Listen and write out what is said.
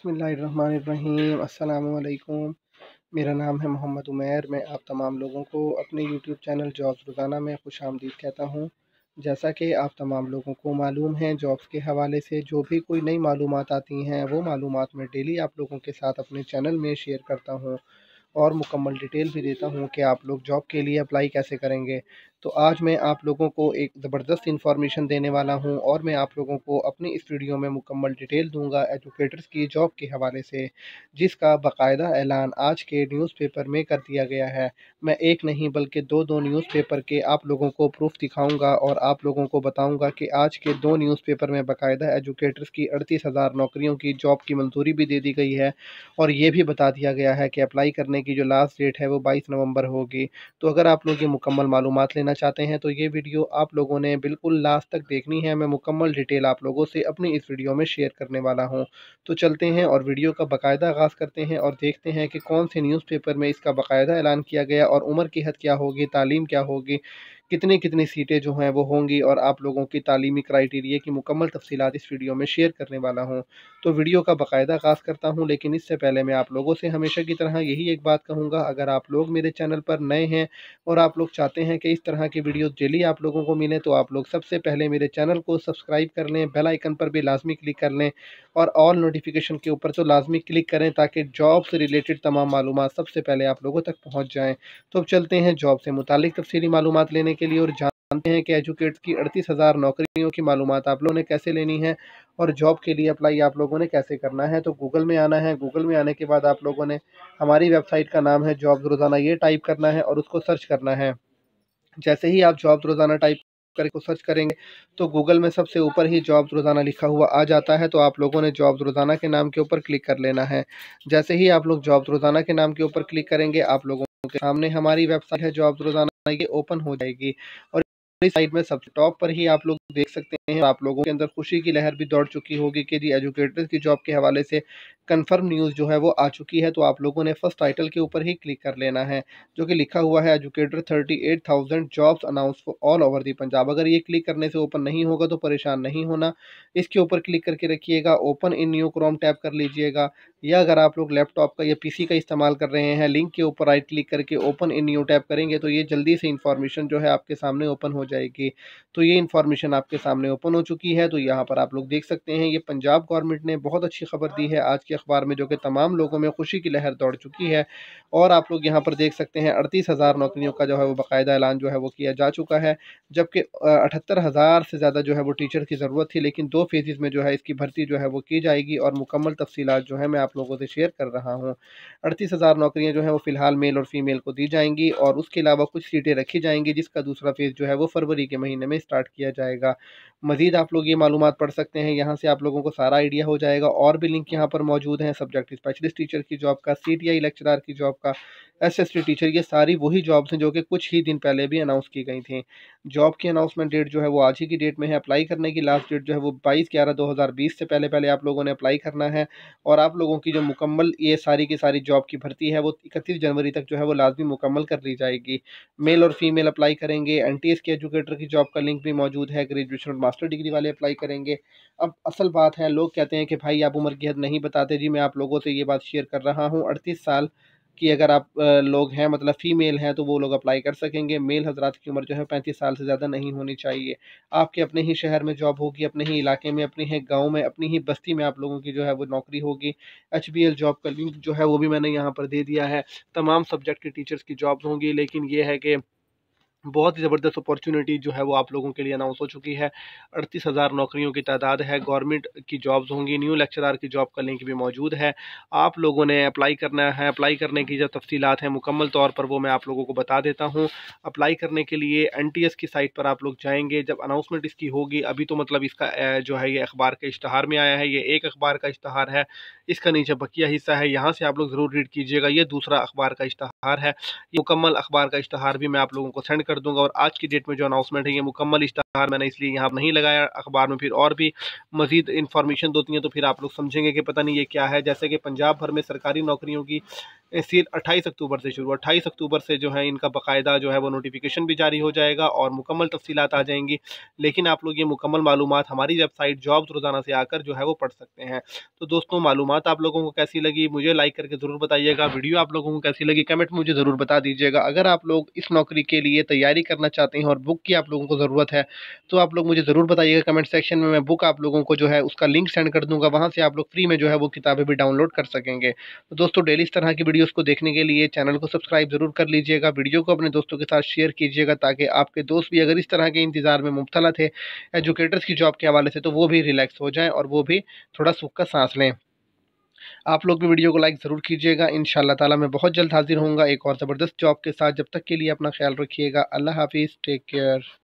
बिस्मिल्लाहिर्रहमानिर्रहीम, अस्सलामुअलैकुम। मेरा नाम है मोहम्मद उमैयर। मैं आप तमाम लोगों को अपने यूट्यूब चैनल जॉब्स रोज़ाना में खुश आमदीद कहता हूं। जैसा कि आप तमाम लोगों को मालूम है, जॉब्स के हवाले से जो भी कोई नई मालूमात आती हैं वो मालूमात मैं डेली आप लोगों के साथ अपने चैनल में शेयर करता हूँ और मुकम्मल डिटेल भी देता हूँ कि आप लोग जॉब के लिए अप्लाई कैसे करेंगे। तो आज मैं आप लोगों को एक ज़बरदस्त इन्फॉर्मेशन देने वाला हूँ और मैं आप लोगों को अपनी इस वीडियो में मुकम्मल डिटेल दूंगा एजुकेटर्स की जॉब के हवाले से, जिसका बाकायदा ऐलान आज के न्यूज़पेपर में कर दिया गया है। मैं एक नहीं बल्कि दो न्यूज़पेपर के आप लोगों को प्रूफ दिखाऊँगा और आप लोगों को बताऊँगा कि आज के दो न्यूज़पेपर में बाकायदा एजुकेटर्स की 38,000 नौकरियों की जॉब की मंजूरी भी दे दी गई है और ये भी बता दिया गया है कि अप्लाई करने की जो लास्ट डेट है वो 22 नवंबर होगी। तो अगर आप लोग ये मुकम्मल मालूमात लेना चाहते हैं तो ये वीडियो आप लोगों ने बिल्कुल लास्ट तक देखनी है। मैं मुकम्मल डिटेल आप लोगों से अपनी इस वीडियो में शेयर करने वाला हूं। तो चलते हैं और वीडियो का बाकायदा आगाज़ करते हैं और देखते हैं कि कौन से न्यूज़पेपर में इसका बाकायदा ऐलान किया गया और उम्र की हद क्या होगी, तालीम क्या होगी, कितनी कितनी सीटें जो हैं वो होंगी और आप लोगों की तालीमी क्राइटेरिया की मुकम्मल तफसीलात इस वीडियो में शेयर करने वाला हूं। तो वीडियो का बाकायदा आगाज़ करता हूं, लेकिन इससे पहले मैं आप लोगों से हमेशा की तरह यही एक बात कहूंगा, अगर आप लोग मेरे चैनल पर नए हैं और आप लोग चाहते हैं कि इस तरह की वीडियो डेली आप लोगों को मिले तो आप लोग सबसे पहले मेरे चैनल को सब्सक्राइब कर लें, बेल आइकन पर भी लाजमी क्लिक कर लें और ऑल नोटिफिकेशन के ऊपर तो लाजमी क्लिक करें ताकि जॉब से रिलेटेड तमाम मालूमात सबसे पहले आप लोगों तक पहुँच जाएँ। तो अब चलते हैं जॉब से मुतालिक तफसीली मालूमात लेने के लिए और जानते हैं कि एजुकेटर्स की 38,000 नौकरियों की मालूमात आप लोगों ने कैसे लेनी है और जॉब के लिए अप्लाई आप लोगों ने कैसे करना है। तो गूगल में आना है। गूगल में आने के बाद आप लोगों ने हमारी वेबसाइट का नाम है जॉब्स रोज़ाना, ये टाइप करना है और उसको सर्च करना है। जैसे ही आप जॉब्स रोज़ाना टाइप करके सर्च करेंगे तो गूगल में सबसे ऊपर ही जॉब्स रोज़ाना लिखा हुआ आ जाता है। तो आप लोगों ने जॉब्स रोज़ाना के नाम के ऊपर क्लिक कर लेना है। जैसे ही आप लोग जॉब्स रोज़ाना के नाम के ऊपर क्लिक करेंगे आप लोगों के सामने हमारी वेबसाइट है जॉब्स रोज़ाना, ये ओपन हो जाएगी और इस साइड में सबसे टॉप पर ही आप लोग देख सकते हैं। आप लोगों के अंदर खुशी की लहर भी दौड़ चुकी होगी कि जी एजुकेटर्स की जॉब के हवाले से कंफर्म न्यूज़ जो है वो आ चुकी है। तो आप लोगों ने फर्स्ट टाइटल के ऊपर ही क्लिक कर लेना है जो कि लिखा हुआ है educator 38,000 jobs announce for all over the Punjab. अगर ये क्लिक करने से ओपन नहीं होगा तो परेशान नहीं होना, इसके ऊपर क्लिक करके रखिएगा, open in new Chrome tab कर लीजिएगा या अगर आप लोग लैपटॉप का या पीसी का इस्तेमाल कर रहे हैं लिंक के ऊपर राइट क्लिक करके ओपन इन न्यू टैप करेंगे तो ये जल्दी से इन्फॉर्मेशन जो है आपके सामने ओपन हो जाएगी। तो ये इन्फॉर्मेशन आपके सामने ओपन हो चुकी है। तो यहाँ पर आप लोग देख सकते हैं ये पंजाब गवर्नमेंट ने बहुत अच्छी खबर दी है आज के अखबार में, जो कि तमाम लोगों में खुशी की लहर दौड़ चुकी है। और आप लोग यहाँ पर देख सकते हैं 38,000 नौकरियों का जो है वो बाकायदा ऐलान जो है वो किया जा चुका है, जबकि 78,000 से ज़्यादा जो है वो टीचर की ज़रूरत थी, लेकिन 2 फेजेस में जो है इसकी भर्ती जो है वो की जाएगी और मुकम्मल तफसीलात जो है मैं आप लोगों से शेयर कर रहा हूँ। 38,000 नौकरियाँ जो है वो फ़िलहाल मेल और फीमेल को दी जाएंगी और उसके अलावा कुछ सीटें रखी जाएंगी जिसका दूसरा फेज़ जो है वो फरवरी के महीने में स्टार्ट किया जाएगा। मज़ीद आप लोग ये मालूमात पढ़ सकते हैं, यहाँ से आप लोगों को सारा आइडिया हो जाएगा। और भी लिंक यहाँ पर मौजूद हैं सब्जेक्ट स्पेशलिस्ट टीचर की जॉब का, CTI लेक्चरार की जॉब का, SST टीचर, ये सारी वही जॉब्स हैं जो कि कुछ ही दिन पहले भी अनाउंस की गई थी। जॉब की अनाउंसमेंट डेट जो है वो आज ही की डेट में है। अप्लाई करने की लास्ट डेट जो है वो 22/11/2020 से पहले पहले आप लोगों ने अप्लाई करना है और आप लोगों की जो मुकम्मल ये सारी की सारी जॉब की भर्ती है वो 31 जनवरी तक जो है वो लाजमी मुकम्मल कर ली जाएगी। मेल और फीमेल अप्लाई करेंगे। NTS के एजुकेटर की जॉब का लिंक भी मौजूद है, ग्रेजुएशन और मास्टर डिग्री वाले अप्लाई करेंगे। अब असल बात है, लोग कहते हैं कि भाई आप उम्र की हद नहीं बताते। जी मैं आप लोगों से ये बात शेयर कर रहा हूँ, 38 साल कि अगर आप लोग हैं मतलब फ़ीमेल हैं तो वो लोग अप्लाई कर सकेंगे। मेल हजरात की उम्र जो है 35 साल से ज़्यादा नहीं होनी चाहिए। आपके अपने ही शहर में जॉब होगी, अपने ही इलाके में, अपने ही गांव में, अपनी ही बस्ती में आप लोगों की जो है वो नौकरी होगी। HBL जॉब का लिंक जो है वो भी मैंने यहाँ पर दे दिया है। तमाम सब्जेक्ट के टीचर्स की जॉब्स होंगी, लेकिन ये है कि बहुत ही ज़बरदस्त अपॉर्चुनिटी जो है वो आप लोगों के लिए अनाउंस हो चुकी है। 38,000 नौकरियों की तादाद है, गवर्नमेंट की जॉब्स होंगी, न्यू लेक्चरार की जॉब का लिंक भी मौजूद है। आप लोगों ने अप्लाई करना है। अप्लाई करने की जो तफसीलात हैं मुकम्मल तौर पर वो मैं आप लोगों को बता देता हूँ। अप्लाई करने के लिए NTS की साइट पर आप लोग जाएंगे जब अनाउंसमेंट इसकी होगी। अभी तो मतलब इसका जो है ये अखबार के इश्तहार में आया है, ये एक अखबार का इश्तहार है, इसका नीचे बकिया हिस्सा है, यहाँ से आप लोग ज़रूर रीड कीजिएगा। ये दूसरा अखबार का इश्तहार है, ये मुकम्मल अखबार का इश्तहार भी मैं आप लोगों को सेंड कर दूंगा। और आज की डेट में जो अनाउंसमेंट है ये मुकम्मल इश्तहार मैंने इसलिए यहाँ नहीं लगाया, अखबार में फिर और भी मज़ीद इन्फॉर्मेशन देती हैं तो फिर आप लोग समझेंगे कि पता नहीं ये क्या है। जैसे कि पंजाब भर में सरकारी नौकरियों की सील 28 अक्टूबर से शुरू। 28 अक्टूबर से जो है इनका बाकायदा जो है वो नोटिफिकेशन भी जारी हो जाएगा और मुकम्मल तफसीलात आ जाएंगी। लेकिन आप लोग ये मुकम्मल मालूमात हमारी वेबसाइट जॉब्स रोज़ाना से आकर जो है वो पढ़ सकते हैं। तो दोस्तों मालूमात आप लोगों को कैसी लगी मुझे लाइक करके ज़रूर बताइएगा, वीडियो आप लोगों को कैसी लगी कमेंट मुझे ज़रूर बता दीजिएगा। अगर आप लोग इस नौकरी के लिए तैयारी करना चाहते हैं और बुक की आप लोगों को ज़रूरत है तो आप लोग मुझे ज़रूर बताइएगा कमेंट सेक्शन में। मैं बुक आप लोगों को जो है उसका लिंक सेंड कर दूँगा, वहाँ से आप लोग फ्री में जो है वो किताबें भी डाउनलोड कर सकेंगे। तो दोस्तों डेली इस तरह की वीडियोस को देखने के लिए चैनल को सब्सक्राइब ज़रूर कर लीजिएगा, वीडियो को अपने दोस्तों के साथ शेयर कीजिएगा ताकि आपके दोस्त भी अगर इस तरह के इंतज़ार में मुब्तला थे एजुकेटर्स की जॉब के हवाले से तो वो भी रिलैक्स हो जाएं और वो भी थोड़ा सुख का सांस लें। आप लोग भी वीडियो को लाइक ज़रूर कीजिएगा। इंशाअल्लाह ताला मैं बहुत जल्द हाजिर होऊंगा एक और ज़बरदस्त जॉब के साथ। जब तक के लिए अपना ख्याल रखिएगा। अल्लाह हाफिज़, टेक केयर।